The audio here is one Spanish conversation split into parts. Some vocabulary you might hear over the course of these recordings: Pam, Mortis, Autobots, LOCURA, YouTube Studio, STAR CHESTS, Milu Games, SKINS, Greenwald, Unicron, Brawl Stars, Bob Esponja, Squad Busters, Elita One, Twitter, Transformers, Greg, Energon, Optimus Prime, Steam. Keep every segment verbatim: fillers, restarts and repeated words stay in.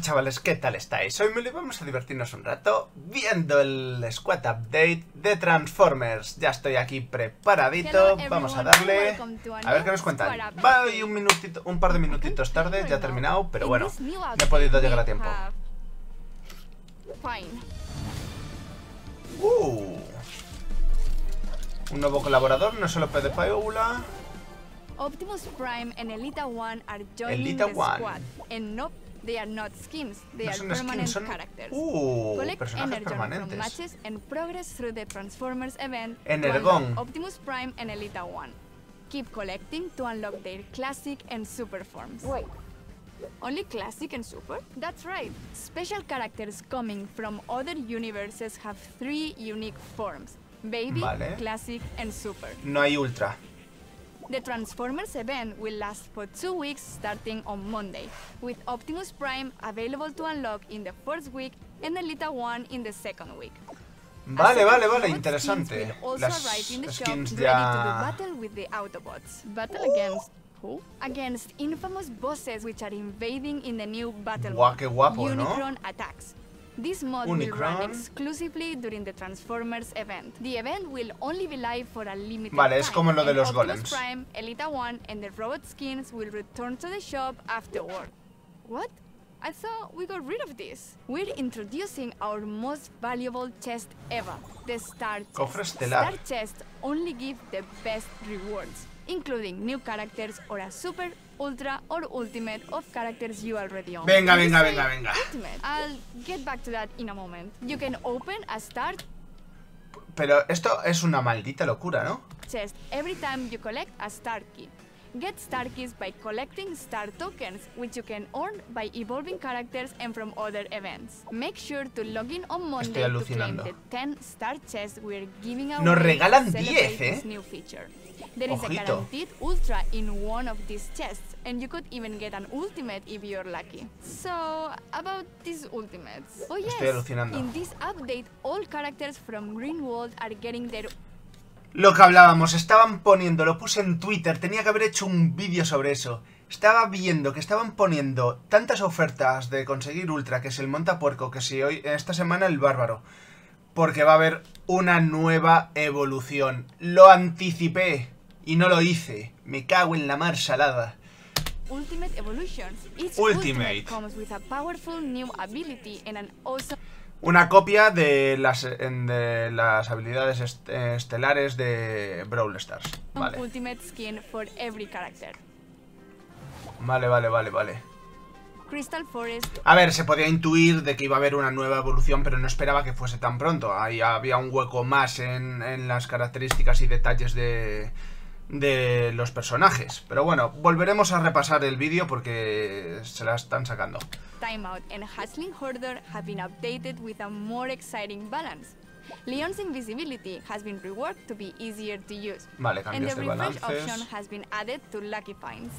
Hola chavales, ¿qué tal estáis? Hoy Milu y vamos a divertirnos un rato viendo el Squad Update de Transformers. Ya estoy aquí preparadito, vamos a darle. A ver qué nos cuentan. Va hoy un minutito, un par de minutitos tarde, ya he terminado, pero bueno, me he podido llegar a tiempo. Uh, un nuevo colaborador, no solo P de Paola. Optimus Prime and Elita One are joining the squad. And no, they are not skins. They no are permanent skins, son... characters. Uh, Collect energon from matches and progress through the Transformers event. Energon. Optimus Prime and Elita One. Keep collecting to unlock their classic and super forms. Wait. Only classic and super? That's right. Special characters coming from other universes have three unique forms: baby, vale. Classic, and super. No hay ultra. The Transformers event will last for two weeks starting on Monday, with Optimus Prime available to unlock in the first week and Elita One in the second week. Vale, vale, vale, interesante. Las skins ya... Uh. Against infamous bosses which are invading in the new battle. Guau, qué guapo, Unicron, ¿no? Attacks. This mod Unicron will run exclusively during the Transformers event. The event will only be live for a limited vale, time. Es como lo de los golems. Prime, Elita One, and the robot skins will return to the shop afterward. What? I thought we got rid of this. We're introducing our most valuable chest ever, the Star Chests. Star Chests only give the best rewards, including new characters or a super, ultra, or ultimate of characters you already own. Venga, venga, venga, venga. Ultimate. I'll get back to that in a moment. You can open a star. Pero esto es una maldita locura, ¿no? Chest every time you collect a star key. Get star keys by collecting star tokens, which you can earn by evolving characters and from other events. Make sure to log in on Monday to claim the ten star chests we're giving away. Nos regalan diez, eh. New feature. There is a guaranteed ultra in one of these chests, and you could even get an ultimate if you're lucky. So, about these ultimates. Oh yes, in this update, all characters from Greenwald are getting their... Lo que hablábamos, estaban poniendo, lo puse en Twitter, tenía que haber hecho un vídeo sobre eso. Estaba viendo que estaban poniendo tantas ofertas de conseguir ultra, que si el montapuerco, que si hoy, esta semana el bárbaro. Porque va a haber una nueva evolución. Lo anticipé y no lo hice. Me cago en la mar salada. Ultimate Evolution. Ultimate. Una copia de las, de las habilidades est estelares de Brawl Stars. Vale. Ultimate skin for every character. Vale, vale, vale, vale. A ver, se podía intuir de que iba a haber una nueva evolución, pero no esperaba que fuese tan pronto. Ahí había un hueco más en, en las características y detalles de, de los personajes. Pero bueno, volveremos a repasar el vídeo porque se la están sacando. Timeout and Hustling Hoarder have been updated with a more exciting balance. Leon's invisibility has been reworked to be easier to use. Vale, cambios de balances. And the refresh option has been added to Lucky Finds.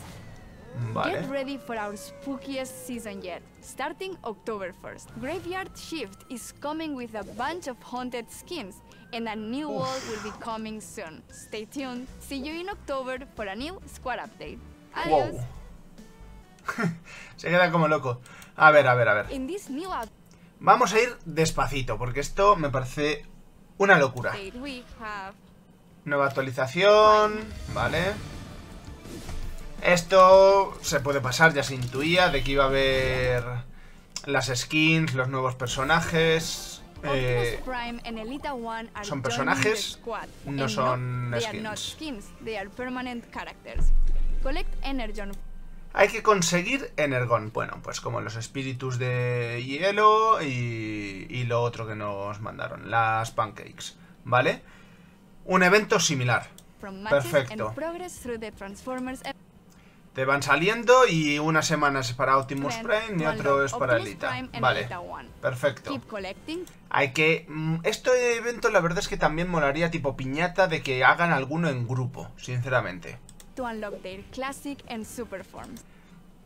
Vale. Get ready for our spookiest season yet, starting October first. Graveyard Shift is coming with a bunch of haunted skins, and a new Oof. World will be coming soon. Stay tuned. See you in October for a new squad update. Adiós. Wow. Se queda como loco. A ver, a ver, a ver. In this new Vamos a ir despacito, porque esto me parece una locura. Nueva actualización, vale. Esto se puede pasar, ya se intuía de que iba a haber las skins, los nuevos personajes. Eh, son personajes, no son skins. Hay que conseguir energon, bueno, pues como los espíritus de hielo y, y lo otro que nos mandaron, las pancakes, ¿vale? Un evento similar. Perfecto. Te van saliendo y una semana es para Optimus Prime y otro es para Elita. Vale, perfecto. Hay que... Este evento la verdad es que también molaría tipo piñata de que hagan alguno en grupo, sinceramente.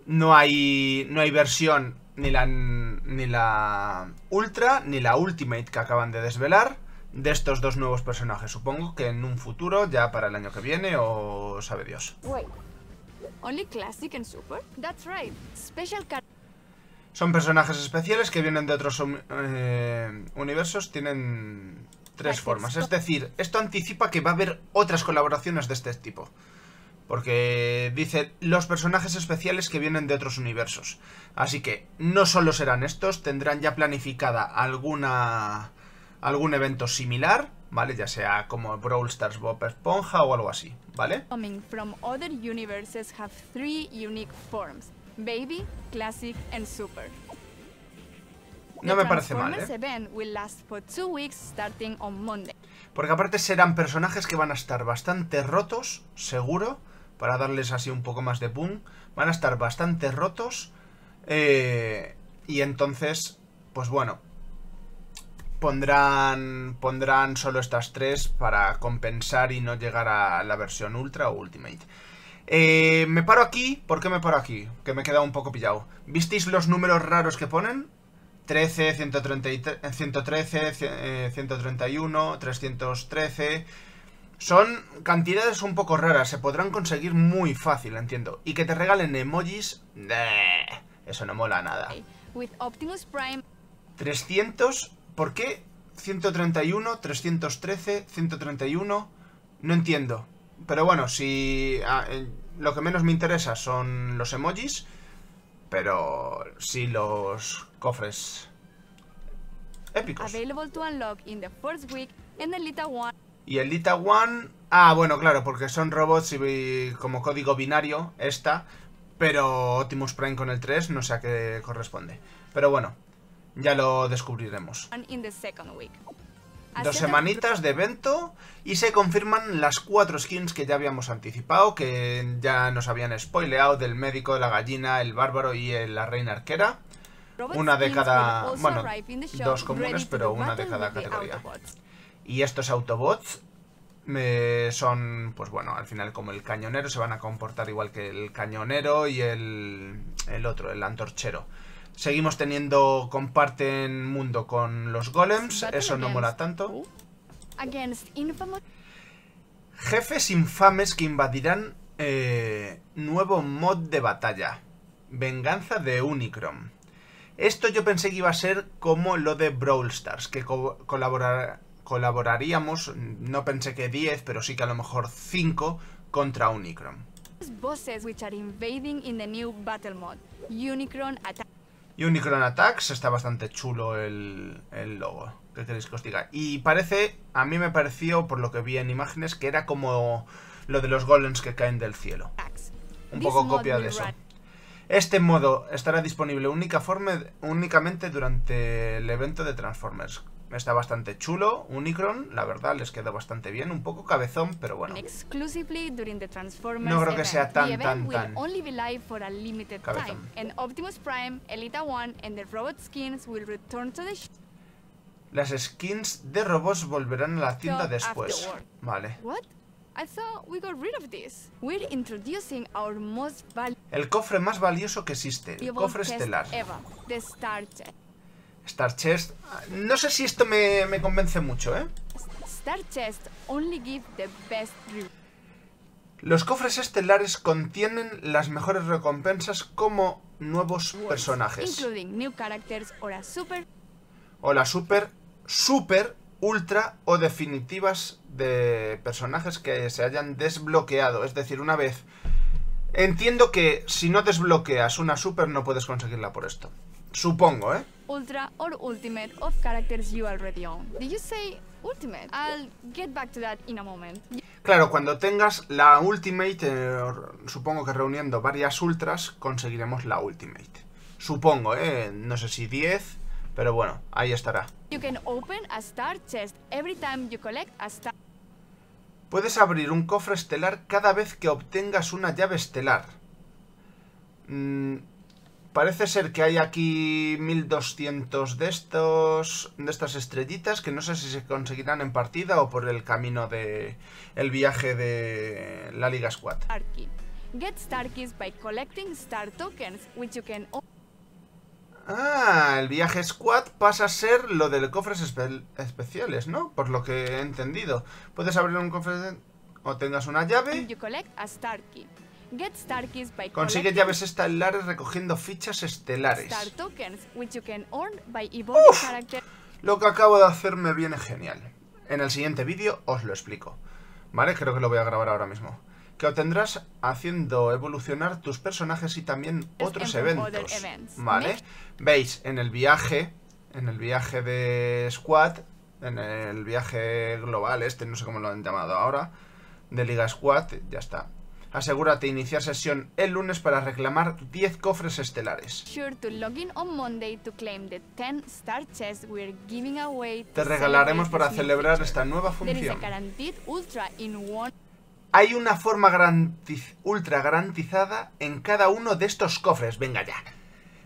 No hay, no hay versión ni la, ni la Ultra ni la Ultimate que acaban de desvelar de estos dos nuevos personajes. Supongo que en un futuro, ya para el año que viene o sabe Dios. Only classic and super? That's right. Special Son personajes especiales que vienen de otros eh, universos, tienen tres formas. Es decir, esto anticipa que va a haber otras colaboraciones de este tipo. Porque dice los personajes especiales que vienen de otros universos. Así que no solo serán estos, tendrán ya planificada alguna algún evento similar, ¿vale? Ya sea como Brawl Stars, Bob Esponja o algo así, ¿vale? Coming from other universes have three unique forms: Baby, Classic and Super. No me parece mal, ¿eh? Porque aparte serán personajes que van a estar bastante rotos, seguro, para darles así un poco más de boom. Van a estar bastante rotos, eh, y entonces, pues bueno, pondrán, pondrán solo estas tres para compensar y no llegar a la versión Ultra o Ultimate. Eh, me paro aquí. ¿Por qué me paro aquí? Que me he quedado un poco pillado. ¿Visteis los números raros que ponen? trece, ciento treinta y tres, ciento trece, ciento treinta y uno, trescientos trece. Son cantidades un poco raras. Se podrán conseguir muy fácil, entiendo. Y que te regalen emojis, eso no mola nada. trescientos. ¿Por qué? ciento treinta y uno, trescientos trece, ciento treinta y uno. No entiendo. Pero bueno, si ah, eh, lo que menos me interesa son los emojis, pero sí los cofres épicos. Y Elita One... Ah, bueno, claro, porque son robots y como código binario esta, pero Optimus Prime con el tres no sé a qué corresponde. Pero bueno, ya lo descubriremos. Dos semanitas de evento y se confirman las cuatro skins que ya habíamos anticipado, que ya nos habían spoileado, del médico, la gallina, el bárbaro y la reina arquera. Una de cada... bueno, dos comunes, pero una de cada categoría. Y estos Autobots eh, son, pues bueno, al final como el cañonero, se van a comportar igual que el cañonero y el, el otro, el antorchero. Seguimos teniendo, comparten mundo con los golems, eso no mola tanto. Jefes infames que invadirán eh, nuevo mod de batalla, venganza de Unicron. Esto yo pensé que iba a ser como lo de Brawl Stars, que co colaborar, colaboraríamos, no pensé que diez, pero sí que a lo mejor cinco contra Unicron. Unicron Attacks, está bastante chulo el, el logo, ¿qué queréis que os diga? Y parece, a mí me pareció, por lo que vi en imágenes, que era como lo de los golems que caen del cielo. Un poco copia de eso. Este modo estará disponible únicamente, únicamente durante el evento de Transformers. Está bastante chulo, Unicron, la verdad, les queda bastante bien, un poco cabezón, pero bueno. No creo que sea tan, tan, tan cabezón. Las skins de robots volverán a la tienda después. Vale. El cofre más valioso que existe, el cofre estelar. Star Chest. No sé si esto me, me convence mucho, ¿eh? Star Chest only give the best. Los cofres estelares contienen las mejores recompensas como nuevos personajes. New or a super... O la super, super, ultra o definitivas de personajes que se hayan desbloqueado. Es decir, una vez... Entiendo que si no desbloqueas una super no puedes conseguirla por esto. Supongo, ¿eh? Ultra or ultimate of characters you already own. Did you say ultimate? I'll get back to that in a moment. Claro, cuando tengas la ultimate, eh, supongo que reuniendo varias ultras conseguiremos la ultimate. Supongo, ¿eh? No sé si diez, pero bueno, ahí estará. You can open a star chest every time you collect a star. Puedes abrir un cofre estelar cada vez que obtengas una llave estelar. Mmm... Parece ser que hay aquí mil doscientos de estos, de estas estrellitas, que no sé si se conseguirán en partida o por el camino de el viaje de la Liga Squad. Ah, el viaje Squad pasa a ser lo de cofres espe especiales, ¿no? Por lo que he entendido. Puedes abrir un cofre o tengas una llave. Consigue llaves estelares recogiendo fichas estelares. Uf, lo que acabo de hacer me viene genial. En el siguiente vídeo os lo explico. Vale, creo que lo voy a grabar ahora mismo. Que obtendrás haciendo evolucionar tus personajes y también otros eventos. Vale, veis, en el viaje, en el viaje de Squad, en el viaje global este, no sé cómo lo han llamado ahora, de Liga Squad, ya está. Asegúrate de iniciar sesión el lunes para reclamar diez cofres estelares. Te regalaremos para celebrar esta nueva función. Hay una forma garantiz- ultra garantizada en cada uno de estos cofres. Venga ya.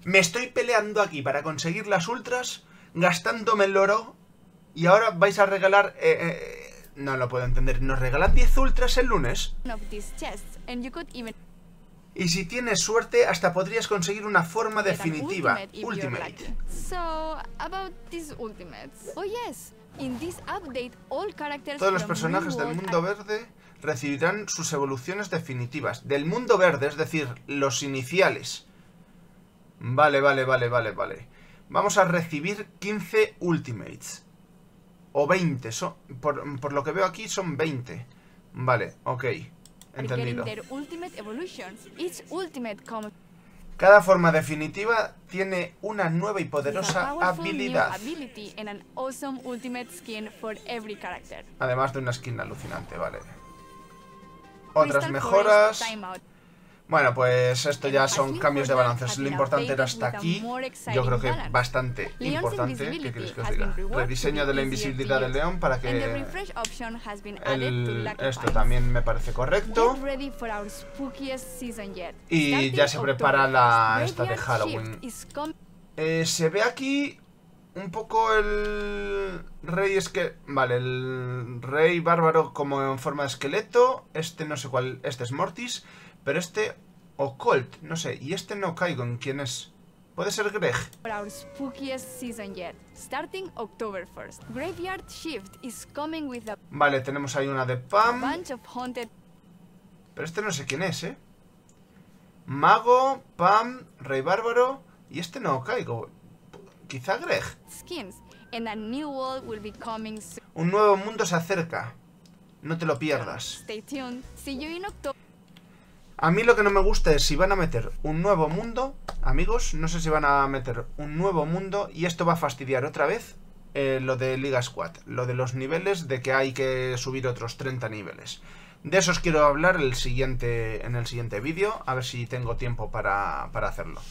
Me estoy peleando aquí para conseguir las ultras, gastándome el oro, y ahora vais a regalar... Eh, eh, No lo puedo entender. Nos regalan diez ultras el lunes. Y si tienes suerte, hasta podrías conseguir una forma definitiva. Ultimate. Todos los personajes del mundo verde recibirán sus evoluciones definitivas. Del mundo verde, es decir, los iniciales. Vale, vale, vale, vale, vale. Vamos a recibir quince ultimates. O veinte, son, por, por lo que veo aquí son veinte. Vale, ok. Entendido. Cada forma definitiva tiene una nueva y poderosa habilidad. Además de una skin alucinante, vale. Otras mejoras. Bueno, pues esto ya son cambios de balances. Lo importante era hasta aquí. Yo creo que bastante importante. ¿Qué queréis que os diga? Rediseño de la invisibilidad del león para que... El, esto también me parece correcto. Y ya se prepara la esta de Halloween. Eh, se ve aquí un poco el rey es que... Vale, el rey bárbaro como en forma de esqueleto. Este no sé cuál... Este es Mortis. Pero este o Colt, no sé, y este no caigo en quién es. Puede ser Greg. Vale, tenemos ahí una de Pam. Pero este no sé quién es, ¿eh? Mago, Pam, Rey Bárbaro y este no caigo. Quizá Greg. Un nuevo mundo se acerca. No te lo pierdas. A mí lo que no me gusta es si van a meter un nuevo mundo, amigos, no sé si van a meter un nuevo mundo y esto va a fastidiar otra vez eh, lo de Liga Squad, lo de los niveles, de que hay que subir otros treinta niveles. De eso os quiero hablar el siguiente, en el siguiente vídeo, a ver si tengo tiempo para, para hacerlo.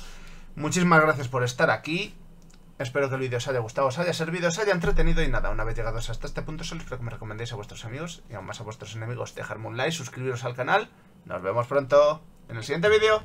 Muchísimas gracias por estar aquí, espero que el vídeo os haya gustado, os haya servido, os haya entretenido y nada, una vez llegados hasta este punto solo espero que me recomendéis a vuestros amigos y aún más a vuestros enemigos, dejarme un like, suscribiros al canal. Nos vemos pronto en el siguiente vídeo.